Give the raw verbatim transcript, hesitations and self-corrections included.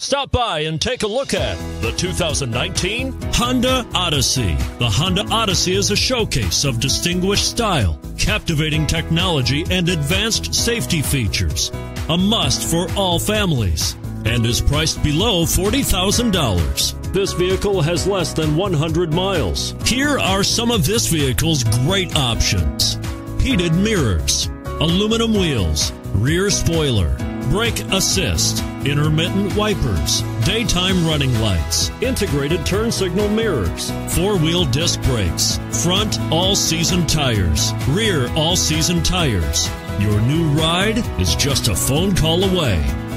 Stop by and take a look at the two thousand nineteen Honda Odyssey. The Honda Odyssey is a showcase of distinguished style, captivating technology, and advanced safety features. A must for all families and is priced below forty thousand dollars. This vehicle has less than one hundred miles. Here are some of this vehicle's great options: heated mirrors, aluminum wheels, rear spoiler, brake assist, intermittent wipers, daytime running lights, integrated turn signal mirrors, four-wheel disc brakes, front all-season tires, rear all-season tires. Your new ride is just a phone call away.